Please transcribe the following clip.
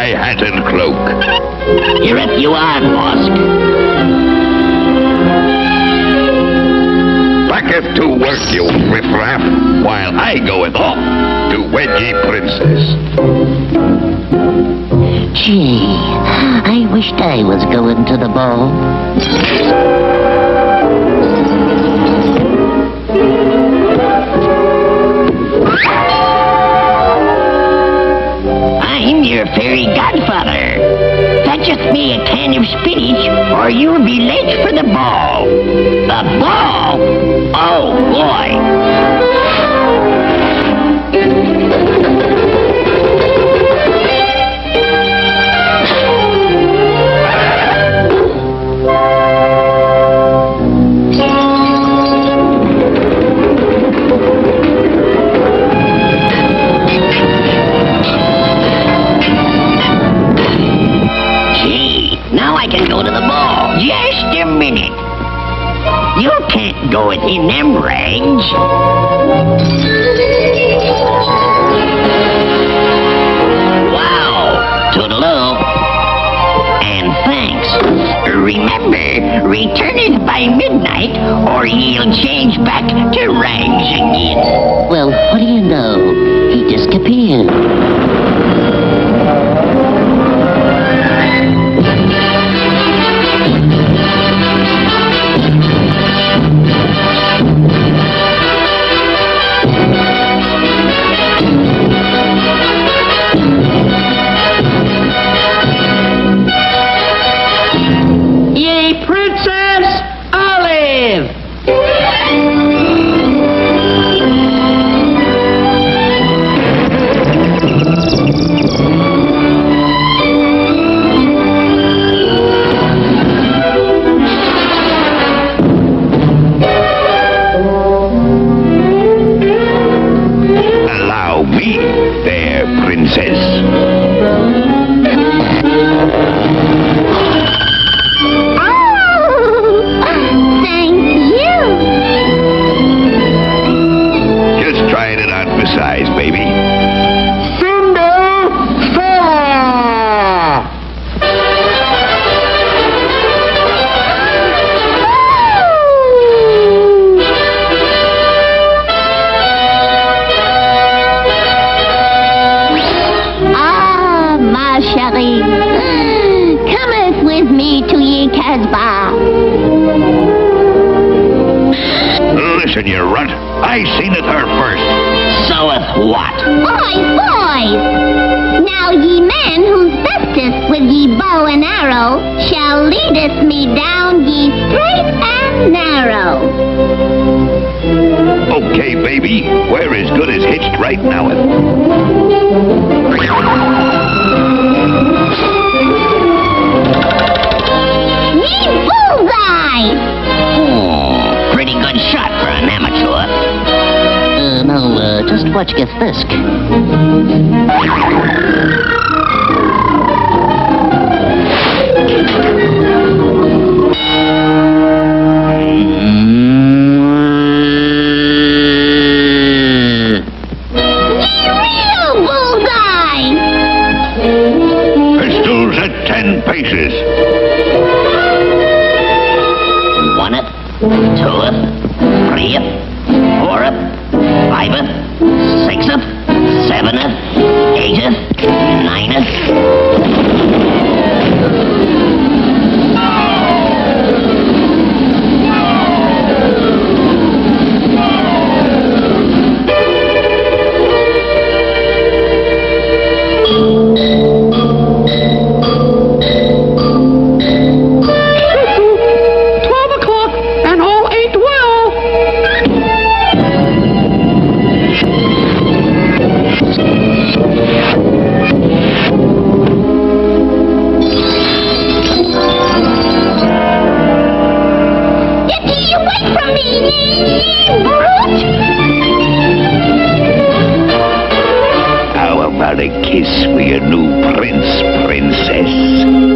my hat and cloak. Here it you are, Mosk. Backeth to work, you riffraff, while I goeth off to wed ye princess. Gee, I wished I was going to the ball. I'm your fairy godfather. Fetcheth me a can of spinach, or you'll be late for the ball. The ball? Oh, boy. Go within them range. Wow! Toodaloo. And thanks. Remember, return it by midnight, or he'll change back to range again. Well, what do you know? He disappeared. Kiss with your new princess.